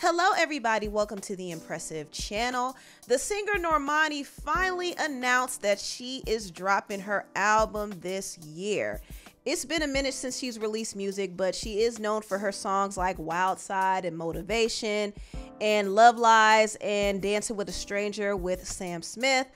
Hello everybody, welcome to the impressive channel. The singer Normani finally announced that she is dropping her album this year. It's been a minute since she's released music, but she is known for her songs like Wild Side and Motivation and Love Lies and Dancing with a Stranger with Sam Smith.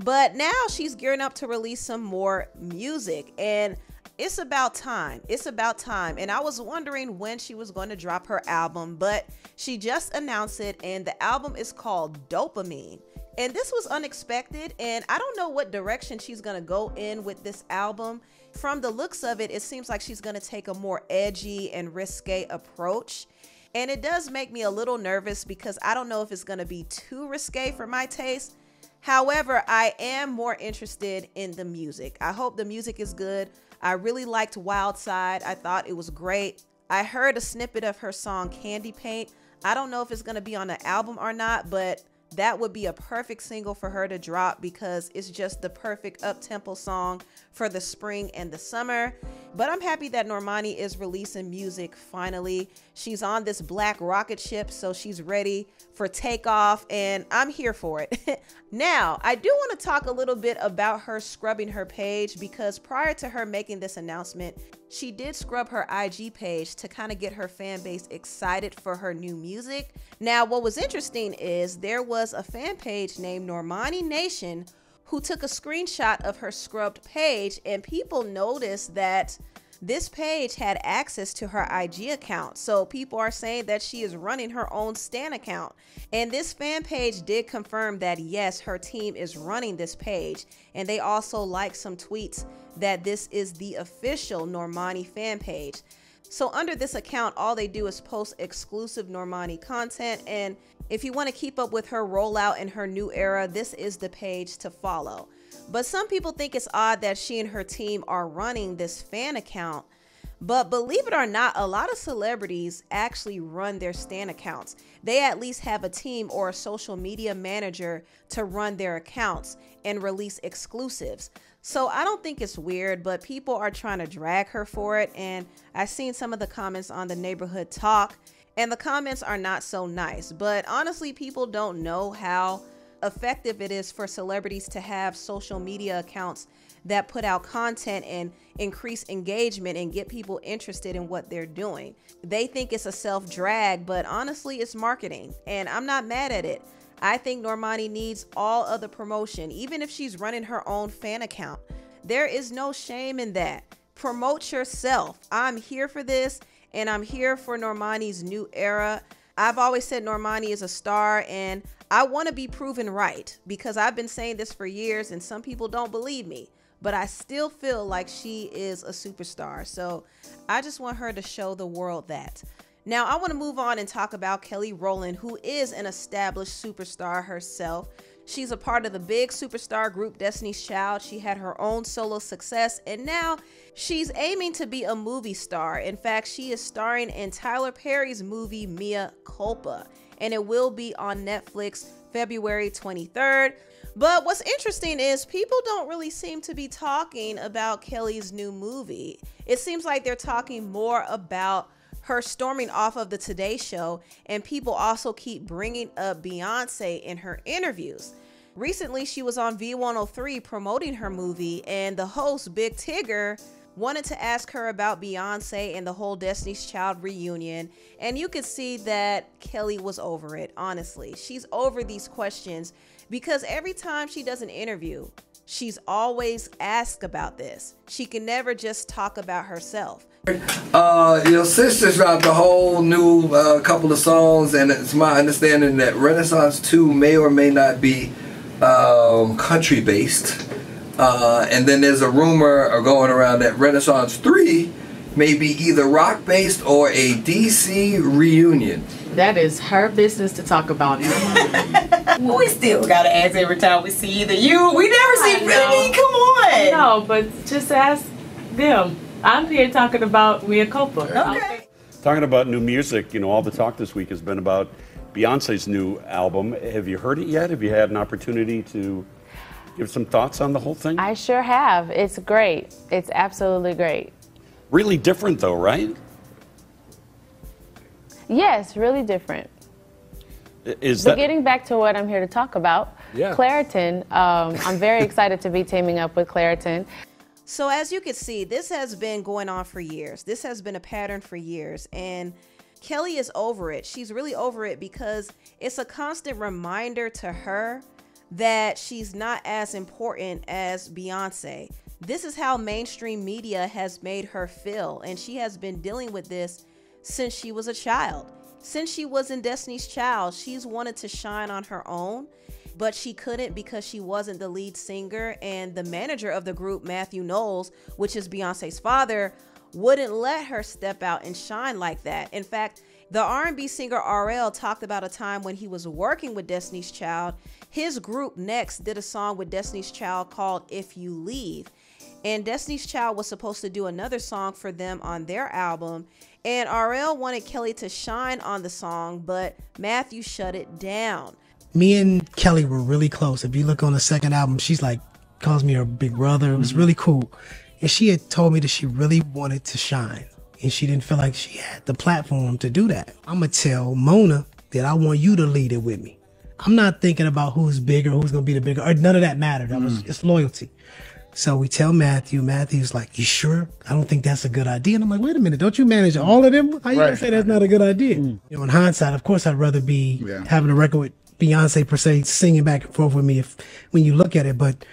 But now she's gearing up to release some more music, and it's about time. It's about time. And I was wondering when she was going to drop her album, but she just announced it, and the album is called Dopamine. And this was unexpected, and I don't know what direction she's going to go in with this album. From the looks of it, it seems like she's going to take a more edgy and risque approach. And it does make me a little nervous because I don't know if it's going to be too risque for my taste. However, I am more interested in the music. I hope the music is good. I really liked Wild Side. I thought it was great. I heard a snippet of her song Candy Paint. I don't know if it's going to be on the album or not, but that would be a perfect single for her to drop because it's just the perfect up-tempo song for the spring and the summer. But I'm happy that Normani is releasing music finally. She's on this black rocket ship, so she's ready for takeoff, and I'm here for it. Now, I do want to talk a little bit about her scrubbing her page because prior to her making this announcement, she did scrub her IG page to kind of get her fan base excited for her new music. Now, what was interesting is there was a fan page named Normani Nation who took a screenshot of her scrubbed page, and people noticed that this page had access to her IG account. So people are saying that she is running her own Stan account. And this fan page did confirm that, yes, her team is running this page. And they also liked some tweets that this is the official Normani fan page. So under this account, all they do is post exclusive Normani content. And if you want to keep up with her rollout and her new era, this is the page to follow. But some people think it's odd that she and her team are running this fan account. But believe it or not, a lot of celebrities actually run their Stan accounts. They at least have a team or a social media manager to run their accounts and release exclusives. So I don't think it's weird, but people are trying to drag her for it. And I've seen some of the comments on The Neighborhood Talk, and the comments are not so nice. But honestly, people don't know how effective it is for celebrities to have social media accounts that put out content and increase engagement and get people interested in what they're doing. They think it's a self-drag, but honestly, it's marketing, and I'm not mad at it. I think Normani needs all other promotion, even if she's running her own fan account. There is no shame in that. Promote yourself. I'm here for this, and I'm here for Normani's new era. I've always said Normani is a star, and I want to be proven right because I've been saying this for years and some people don't believe me, but I still feel like she is a superstar. So I just want her to show the world that. Now I want to move on and talk about Kelly Rowland, who is an established superstar herself. She's a part of the big superstar group Destiny's Child. She had her own solo success, and now she's aiming to be a movie star. In fact, she is starring in Tyler Perry's movie Mea Culpa, and it will be on Netflix February 23rd. But what's interesting is people don't really seem to be talking about Kelly's new movie. It seems like they're talking more about her storming off of the Today Show, and people also keep bringing up Beyonce in her interviews. Recently, she was on V103 promoting her movie, and the host, Big Tigger, wanted to ask her about Beyonce and the whole Destiny's Child reunion. And you could see that Kelly was over it, honestly. She's over these questions because every time she does an interview, she's always asked about this. She can never just talk about herself. Your sister dropped a whole new couple of songs, and it's my understanding that Renaissance 2 may or may not be country based, and then there's a rumor going around that Renaissance 3 may be either rock based or a DC reunion. That is her business to talk about it. We still gotta ask every time we see either you. We never see Brittany. Come on. No, but just ask them. I'm here talking about Mea Culpa. Okay. Talking about new music, you know, all the talk this week has been about Beyonce's new album. Have you heard it yet? Have you had an opportunity to give some thoughts on the whole thing? I sure have. It's great. It's absolutely great. Really different though, right? Yes, really different. But getting back to what I'm here to talk about, Claritin, I'm very excited to be teaming up with Claritin. So as you can see, this has been going on for years. This has been a pattern for years, and Kelly is over it. She's really over it because it's a constant reminder to her that she's not as important as Beyonce. This is how mainstream media has made her feel, and she has been dealing with this since she was a child. Since she was in Destiny's Child, she's wanted to shine on her own, but she couldn't because she wasn't the lead singer, and the manager of the group, Matthew Knowles, which is Beyonce's father, wouldn't let her step out and shine like that. In fact, the R&B singer RL talked about a time when he was working with Destiny's Child. His group, Next, did a song with Destiny's Child called If You Leave. And Destiny's Child was supposed to do another song for them on their album. And RL wanted Kelly to shine on the song, but Matthew shut it down. Me and Kelly were really close. If you look on the second album, she's like, calls me her big brother. It was really cool. And she had told me that she really wanted to shine. And she didn't feel like she had the platform to do that. I'm going to tell Mona that I want you to lead it with me. I'm not thinking about who's bigger, who's going to be the bigger, or none of that mattered. That was just loyalty. So we tell Matthew, Matthew's like, you sure? I don't think that's a good idea. And I'm like, wait a minute, don't you manage all of them? How you gonna say that's not a good idea? You know, in hindsight, of course, I'd rather be having a record with Beyonce per se, singing back and forth with me when you look at it. But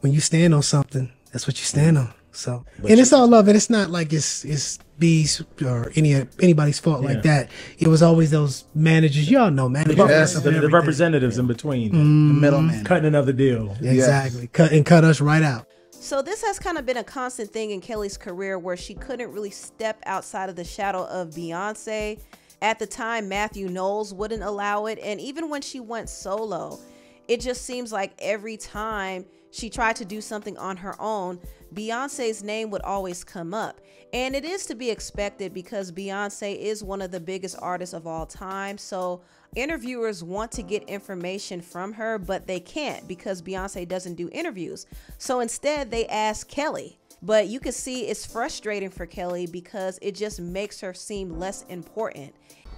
when you stand on something, that's what you stand on. So, but and it's all love, and it's not like it's B's or anybody's fault like that. It was always those managers, y'all know, managers, the representatives in between, the middleman, cutting another deal, exactly, cut us right out. So this has kind of been a constant thing in Kelly's career where she couldn't really step outside of the shadow of Beyonce. At the time, Matthew Knowles wouldn't allow it, and even when she went solo, it just seems like every time she tried to do something on her own, Beyonce's name would always come up. And it is to be expected because Beyonce is one of the biggest artists of all time. So interviewers want to get information from her, but they can't because Beyonce doesn't do interviews. So instead they ask Kelly. But you can see it's frustrating for Kelly because it just makes her seem less important.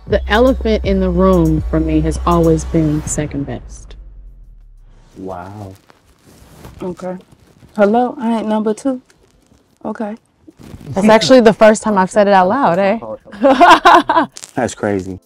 The elephant in the room for me has always been second best. Wow. Okay. Hello, I ain't number two. Okay. That's actually the first time I've said it out loud, eh? That's crazy.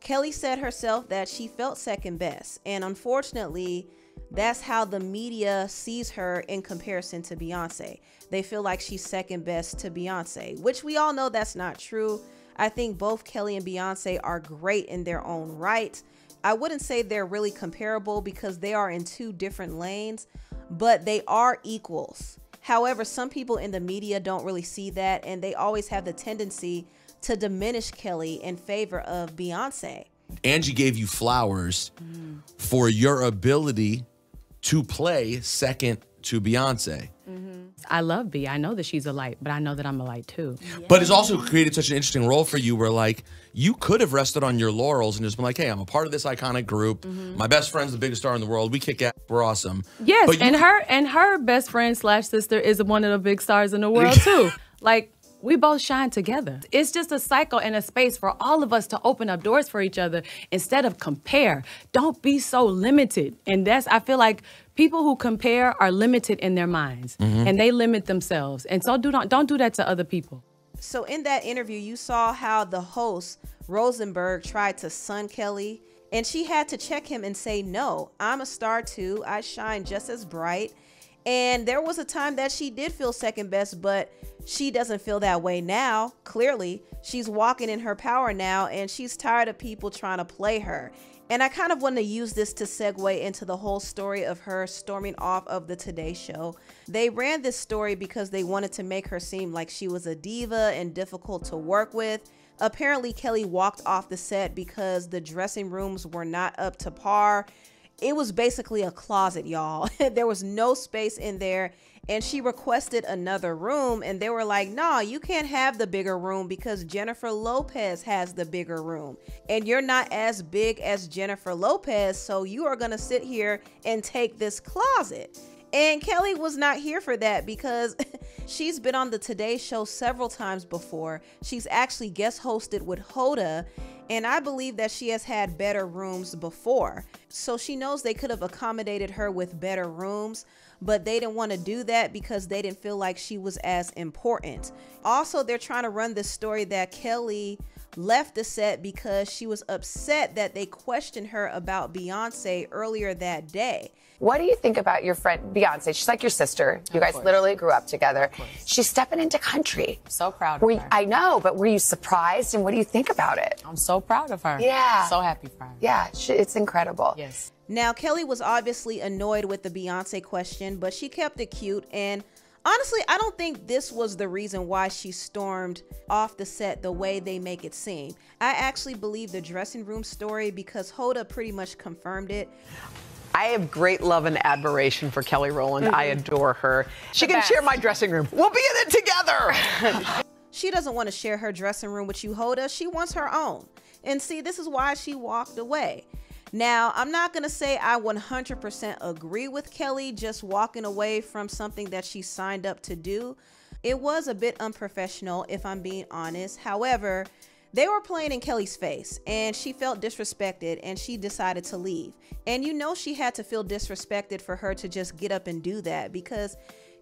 Kelly said herself that she felt second best, and unfortunately, that's how the media sees her in comparison to Beyonce. They feel like she's second best to Beyonce, which we all know that's not true. I think both Kelly and Beyonce are great in their own right. I wouldn't say they're really comparable because they are in two different lanes, but they are equals. However, some people in the media don't really see that, and they always have the tendency to diminish Kelly in favor of Beyonce. Angie gave you flowers for your ability to play second to Beyonce. I love B. I know that she's a light, but I know that I'm a light too. Yeah. But it's also created such an interesting role for you where, like, you could have rested on your laurels and just been like, hey, I'm a part of this iconic group. My best friend's the biggest star in the world. We kick ass. We're awesome. Yes, but and her best friend slash sister is one of the big stars in the world too. Like, we both shine together. It's just a cycle and a space for all of us to open up doors for each other instead of compare. Don't be so limited. And that's, I feel like people who compare are limited in their minds and they limit themselves. And so don't do that to other people. So in that interview, you saw how the host, Rosenberg, tried to sun Kelly, and she had to check him and say, no, I'm a star too. I shine just as bright. And there was a time that she did feel second best, but she doesn't feel that way now. Clearly, she's walking in her power now, and she's tired of people trying to play her. And I kind of want to use this to segue into the whole story of her storming off of the Today Show. They ran this story because they wanted to make her seem like she was a diva and difficult to work with. Apparently, Kelly walked off the set because the dressing rooms were not up to par. It was basically a closet, y'all. There was no space in there, and she requested another room, and they were like, no, you can't have the bigger room because Jennifer Lopez has the bigger room, and you're not as big as Jennifer Lopez, so you are gonna sit here and take this closet. And Kelly was not here for that because she's been on the Today Show several times before. She's actually guest hosted with Hoda, And I believe that she has had better rooms before. So she knows they could have accommodated her with better rooms, but they didn't want to do that because they didn't feel like she was as important. Also, they're trying to run this story that Kelly left the set because she was upset that they questioned her about Beyonce earlier that day. What do you think about your friend Beyonce? She's like your sister. You guys literally grew up together. She's stepping into country. So proud of her. I know, but were you surprised? And what do you think about it? I'm so proud of her. Yeah. So happy for her. Yeah, it's incredible. Yes. Now, Kelly was obviously annoyed with the Beyonce question, but she kept it cute. And honestly, I don't think this was the reason why she stormed off the set the way they make it seem. I actually believe the dressing room story because Hoda pretty much confirmed it. I have great love and admiration for Kelly Rowland. I adore her. She can share my dressing room. We'll be in it together. She doesn't want to share her dressing room with you, Hoda. She wants her own. And see, this is why she walked away. Now, I'm not going to say I 100% agree with Kelly just walking away from something that she signed up to do. It was a bit unprofessional, if I'm being honest. However, they were playing in Kelly's face and she felt disrespected and she decided to leave. And you know she had to feel disrespected for her to just get up and do that because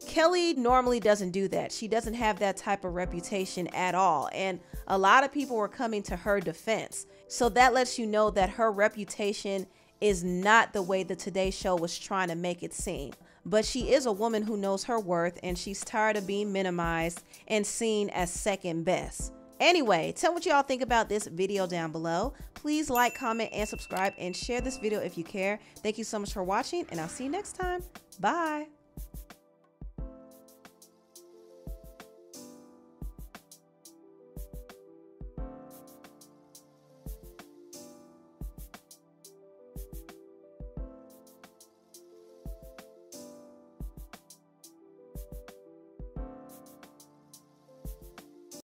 Kelly normally doesn't do that. She doesn't have that type of reputation at all. And a lot of people were coming to her defense. So that lets you know that her reputation is not the way the Today Show was trying to make it seem. But she is a woman who knows her worth and she's tired of being minimized and seen as second best. Anyway, tell me what y'all think about this video down below. Please like, comment, and subscribe and share this video if you care. Thank you so much for watching and I'll see you next time. Bye.